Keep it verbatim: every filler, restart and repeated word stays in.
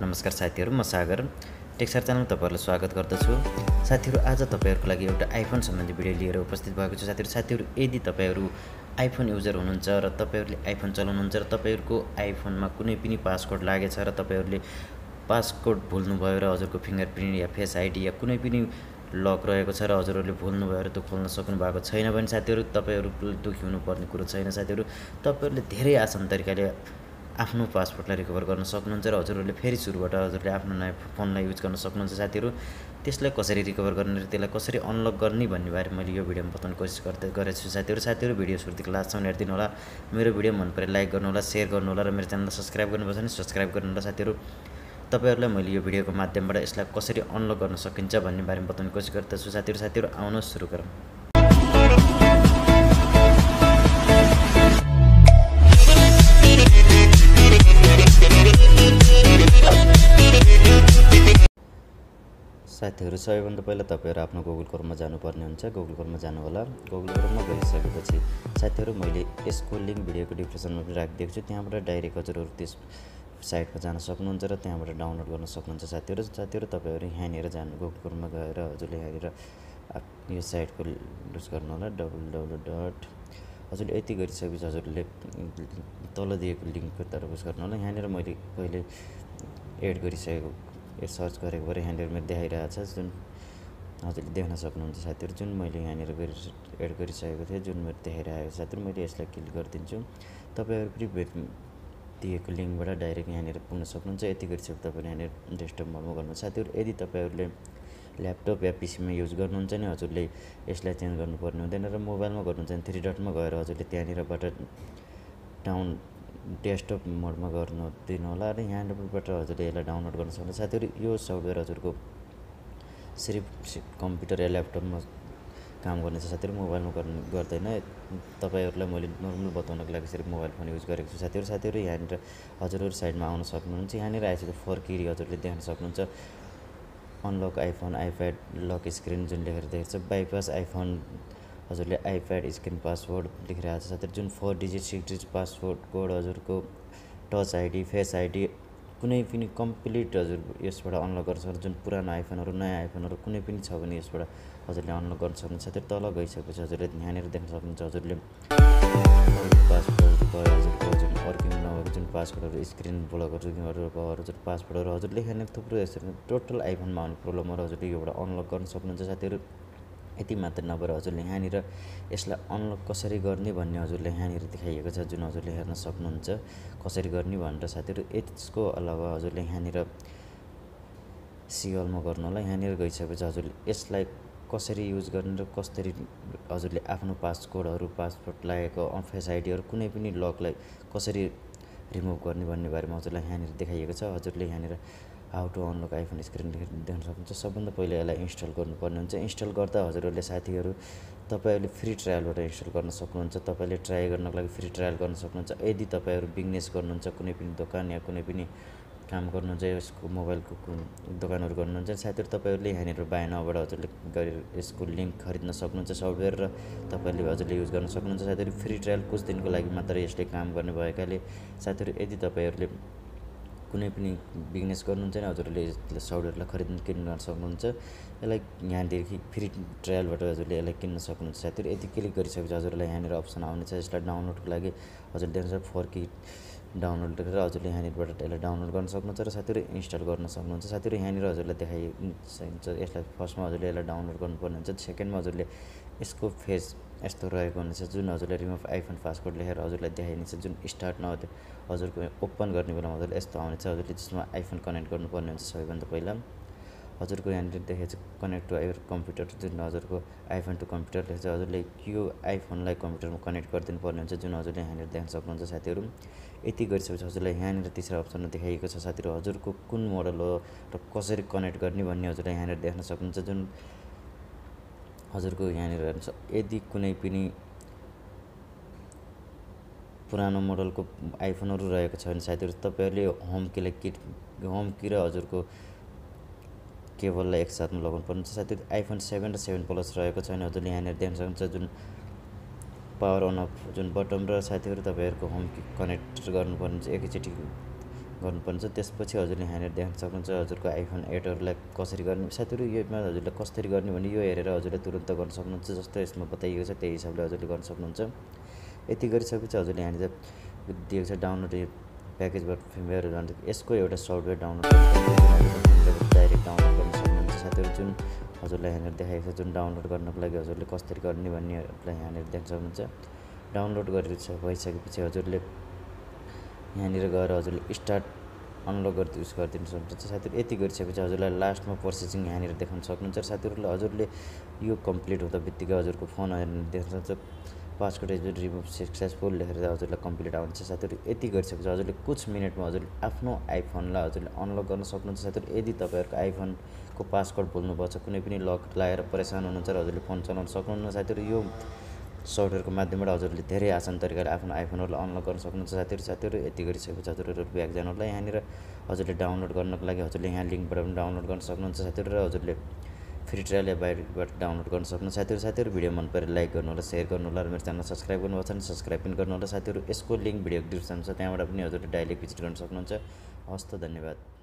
नमस्कार साथीहरु, म सागर टेकसार च्यानलमा तपाईहरुलाई स्वागत गर्दछु। साथीहरु, आज तपाईहरुको लागि एउटा आइफोन सम्बन्धी भिडियो लिएर उपस्थित भएको छु। साथीहरु साथीहरु यदि तपाईहरु आइफोन युजर हुनुहुन्छ र तपाईहरुले आइफोन चलाउनुहुन्छ र तपाईहरुको आइफोनमा कुनै पनि पासवर्ड लागेछ र तपाईहरुले पासवर्ड भुल्नुभयो र हजुरको फिंगरप्रिन्ट या फेस आईडी या कुनै पनि लक रहेको छ र हजुरहरुले भुल्नुभयो र त्यो खोल्न सक्नु भएको छैन भने साथीहरु तपाईहरु दुखी हुनुपर्ने कुरो छैन। साथीहरु तपाईहरुले धेरै आसान तरिकाले आफ्नो पासवर्डलाई रिकभर गर्न सक्नुहुन्छ र हजुरहरुले फेरि सुरुबाट हजुरले आफ्नो नयाँ फोनलाई युज गर्न सक्नुहुन्छ। साथीहरु त्यसलाई कसरी रिकभर गर्ने र त्यसलाई कसरी अनलक गर्ने भन्ने बारेमा मैले यो भिडियोमा बताउने कोसिस गर्दै गरेको छु। साथीहरु साथीहरु भिडियो सुरुदेखि लास्टसम्म हेर्दिनु होला। मेरो भिडियो मन परे लाइक गर्नु होला, शेयर गर्नु होला र मेरो च्यानललाई सब्स्क्राइब गर्नुपर्छ नि सब्स्क्राइब गर्नु होला। साथीहरु तपाईहरुलाई मैले यो भिडियोको माध्यमबाट यसलाई कसरी अनलक गर्न सकिन्छ भन्ने बारेमा बताउने कोसिस गर्दैछु। साथीहरु साथीहरु आउनुहोस् सुरु गरौँ। साथीहरु सबैभन्दा पहिला तपाईहरु आफ्नो गुगल क्रोममा जानुपर्ने हुन्छ। गुगल क्रोममा जानु होला। गुगल क्रोममा गइसकेपछि साथीहरु मैले यसको लिंक भिडियोको डिस्क्रिप्सनमा पनि राखिदिएको छु। त्यहाँबाट डाइरेक्ट हजुरहरु त्यस साइटमा जान सक्नुहुन्छ र त्यहाँबाट डाउनलोड गर्न सक्नुहुन्छ। साथीहरु साथीहरु तपाईहरु यहाँनिर जानु गुगल क्रोममा गएर हजुरले यहाँनिर यो साइटको सर्च गर्नु होला डब्ल्यू डब्ल्यू डब्ल्यू डट हजुरले यति गरिसकेपछि हजुरले तल दिएको लिंकको तर्फ गर्नु होला। यहाँनिर मैले पहिले एड गरिसकेको यो सर्च गरेको भएर यहाँनिर मैले देखाइरहेको छ जुन हजुरले देख्न सक्नुहुन्छ। साथीहरु जुन मैले यहाँनिर एड गरिसकेको थिएँ जुन मैले देखाइरहेको छ साथीहरु मैले यसलाई क्लिक गरिदिन्छु। तपाईहरु प्रिभ्यू दिएको लिंकबाट डाइरेक्ट यहाँनिर पुग्न सक्नुहुन्छ। यति गरिसकेपछि तपाईहरु यहाँनिर डेस्कटप मोडमा गर्नुहुन्छ। साथीहरु यदि तपाईहरुले ल्यापटप या पीसीमा युज गर्नुहुन्छ नि हजुरले यसलाई चेन्ज गर्नुपर्ने हुँदैन र मोबाइलमा गर्नुहुन्छ नि थ्री डटमा गएर हजुरले त्यहाँनिरबाट डाउन डेस्कटप मोडमा गर्नु दिनु होला र यहाँबाट हजुरले यसलाई डाउनलोड गर्न सक्नुहुन्छ। साथीहरु यो सफ्टवेयर हजुरको सिर्फ कम्प्युटर या ल्यापटपमा काम गर्ने छ। साथीहरु मोबाइलमा गर्नु गर्दैन। तपाईहरुलाई मैले नर्मल बताउनको लागि सिर्फ मोबाइल फोन युज गरेको छु। साथीहरु साथीहरु यहाँनिर हजुरहरु साइडमा आउन सक्नुहुन्छ। यहाँनिर आएपछि फोर किरी हजुरले देख्न सक्नुहुन्छ। Unlock iPhone, iPad lock screen जुन लेखेर देखेको छ, बाइपास आइफोन हजुरले आइप्याड स्क्रिन पासवर्ड लेखिरहेको छ। साथीहरु जुन four digit six digit password code हजुरको टच आईडी, फेस आईडी कुनै पनि कम्प्लिट हजुर यसबाट अनलक गर्न सक्नुहुन्छ। जुन पुरानो आइफोनहरु, नयाँ आइफोनहरु कुनै पनि छ भने यसबाट हजुरले अनलक गर्न सक्नुहुन्छ। साथीहरु तल गइसकेपछि हजुरले यहाँनिर देख्न सक्नुहुन्छ हजुरले पासवर्ड भयो हजुरको जुन वर्किङ नभएको जुन पासवर्डहरु, स्क्रिन ब्लकहरु भयो हजुर पासवर्डहरु हजुरले यहाँनिर थुप्रो यसरी टोटल आइफोनमा आउने प्रब्लमहरु हजुरले योबाट अनलक गर्न सक्नुहुन्छ। साथीहरु यति मात्र नभएर हजुरले यहाँनिर यसलाई अनलक कसरी गर्ने भन्ने हजुरले यहाँनिर देखाइएको छ जुन हजुरले हेर्न सक्नुहुन्छ कसरी गर्ने भनेर। साथीहरु यसको अलावा हजुरले यहाँनिर सिएलमा गर्नु होला। यहाँनिर गइसकेपछि हजुरले यसलाई कसरी युज गर्ने र कसरी हजुरले आफ्नो पासकोडहरु, पासवर्ड लागेको फेस आइडीहरु कुनै पनि लकलाई कसरी रिमुभ गर्ने भन्ने बारेमा हजुरलाई यहाँनिर देखाइएको छ। हजुरले यहाँनिर how to unlock iPhone screen देख्न सक्नुहुन्छ। सबभन्दा पहिले यसलाई इन्स्टल गर्नुपर्ने हुन्छ। इन्स्टल गर्दा हजुरहरूले साथीहरु तपाईहरुले फ्री ट्रायलबाट इन्स्टल गर्न सक्नुहुन्छ। तपाईले ट्राई गर्नको लागि फ्री ट्रायल गर्न सक्नुहुन्छ। यदि तपाईहरु बिजनेस गर्नुहुन्छ, कुनै पनि दोकान या कुनै पनि काम गर्नुहुन्छ, यसको मोबाइलको दोकानहरु गर्नुहुन्छ साथीहरु तपाईहरुले यहाँनिर बाय नाउबाट हजुरले गरेर यसको लिंक खरिद्न सक्नुहुन्छ। सफ्टवेयर र तपाईले हजुरले युज गर्न सक्नुहुन्छ। साथीहरु फ्री ट्रायल कुछ दिनको लागि मात्र यसले काम गर्ने भएकाले साथीहरु यदि तपाईहरुले कुनै पनि बिजनेस गर्नुहुन्छ नि हजुरले सफ्टवेयरलाई खरिद्न किन्न सक्नुहुन्छ। यसलाई यहाँदेखि फ्री ट्रायलबाट हजुरले यसलाई किन्न सक्नुहुन्छ। साथीहरु यति क्लिक गरिसकेपछि हजुरलाई यहाँनिर अप्सन आउनेछ यसलाई डाउनलोडको लागि। हजुरले देख्नुहुन्छ फोर कि डाउनलोड गरेर हजुरले यहाँनिरबाट यसलाई डाउनलोड गर्न सक्नुहुन्छ र साथीहरु इन्स्टल गर्न सक्नुहुन्छ। साथीहरु यहाँनिर हजुरलाई देखाइन्छ यसलाई फर्स्टमा हजुरले यसलाई डाउनलोड गर्नुपर्ने हुन्छ। सेकेन्डमा हजुरले यसको फेस यस्तो रहेको हुनेछ जुन हजुरले रिमुभ आइफोन पासवर्ड लेखेर हजुरलाई देखाइनेछ। जुन स्टार्ट नहुँदै हजुरको ओपन गर्ने बेलामा हजुरले यस्तो आउनेछ। हजुरले त्यसमा आइफोन कनेक्ट गर्नुपर्ने हुन्छ। सबैभन्दा पहिला हजुरको यहाँनिर देखेको छ कनेक्ट टु आवर कम्प्युटर जुन हजुरको आइफोन टु कम्प्युटर लेखेको छ। हजुरले यो आइफोनलाई कम्प्युटरमा कनेक्ट गरिदिनु पर्ने हुन्छ जुन हजुरले यहाँनिर देख्न सक्नुहुन्छ। साथीहरु यति गरिसकेपछि हजुरलाई यहाँनिर तेस्रो अप्सनमा देखाइएको छ। साथीहरु हजुरको कुन मोडल हो र कसरी कनेक्ट गर्ने भन्ने हजुरले यहाँनिर देख्न सक्नुहुन्छ। जुन हजुरको यहाँनिर हेर्नुहोस् यदि कुनै पनि पुरानो मोडलको आइफोनहरु रहेको छ भने साथीहरु तपाईहरुले होम किलाई किट होम कि र हजुरको केबललाई एकसाथमा लगाउनुपर्ने हुन्छ। साथीहरु आइफोन सेभेन र सेभेन प्लस रहेको छ भने हजुरले यहाँनिर देख्न सक्नुहुन्छ जुन पावर अन अफ जुन बटन र साथीहरु तपाईहरुको होम कि कनेक्ट गर्नुपर्ने हुन्छ। एकैचोटि गर्नुपर्छ। त्यसपछि हजुरले यहाँनिर देख्न सक्नुहुन्छ हजुरको आइफोन एट हरुलाई कसरी गर्ने, साथीहरु यसमा हजुरले कसरी गर्ने भने यो हेरेर हजुरले तुरुन्त गर्न सक्नुहुन्छ। जस्तो यसमा बताइएको छ त्यही हिसाबले हजुरले गर्न सक्नुहुन्छ। यति गरिसकेपछि हजुरले यहाँनिर दिएको छ डाउनलोड प्याकेजबाट फिल्मवेयर जान्छ, यसको एउटा सफ्टवेयर डाउनलोड डाइरेक्ट डाउनलोड गर्न सक्नुहुन्छ। साथीहरु जुन हजुरले यहाँनिर देखाएको छ जुन डाउनलोड गर्नको लागि हजुरले कसरी गर्ने भन्ने यहाँनिर देख्न सक्नुहुन्छ। डाउनलोड गरिसकेपछि हजुरले यहाँनिर गएर हजुरले स्टार्ट अनलक गर्दै युज गरिदिन सक्नुहुन्छ। साथीहरु यति गरिसकेपछि हजुरलाई लास्टमा प्रोसेसिङ यहाँनिर देखाउन सक्नुहुन्छ। साथीहरुले हजुरले यो कम्प्लिट हुँदा बित्तिकै हजुरको फोन यहाँनिर देख्न सक्नुहुन्छ। पासवर्ड इज रिमुभ सक्सेसफुल लेखेर हजुरलाई कम्प्लिट आउँछ। साथीहरु यति गरिसकेपछि हजुरले कुछ मिनेटमा हजुरले आफ्नो आइफोनलाई हजुरले अनलक गर्न सक्नुहुन्छ। साथीहरु यदि तपाईहरुको आइफोनको पासवर्ड भुल्नुपर्छ, कुनै पनि लक लगाएर परेशान हुनुहुन्छ र हजुरले फोन चलाउन सक्नुहुन्न, साथीहरु यो सफ्टवेयरको माध्यमबाट हजुरले धेरै आसान तरिकाले आफ्नो आइफोनहरूलाई अनलक गर्न सक्नुहुन्छ। साथीहरु साथीहरु यति गरिसकेपछि हजुरहरू ब्याक जानुलाई यहाँनिर हजुरले डाउनलोड गर्नको लागि हजुरले यहाँ लिङ्कबाट पनि डाउनलोड गर्न सक्नुहुन्छ। साथीहरु र हजुरले फ्री ट्रायल एपबाट डाउनलोड गर्न सक्नुहुन्छ। साथीहरु साथीहरु भिडियो मन परे लाइक गर्नुहोला, सेयर गर्नुहोला र मेरो च्यानल सब्स्क्राइब गर्नुभएको छ भने सब्स्क्राइब पनि गर्नुहोला। साथीहरु यसको लिङ्क भिडियो डिस्क्रिप्सनमा छ, त्यहाँबाट पनि हजुरले डाइरेक्ट भिजिट गर्न सक्नुहुन्छ। हस्त धन्यवाद।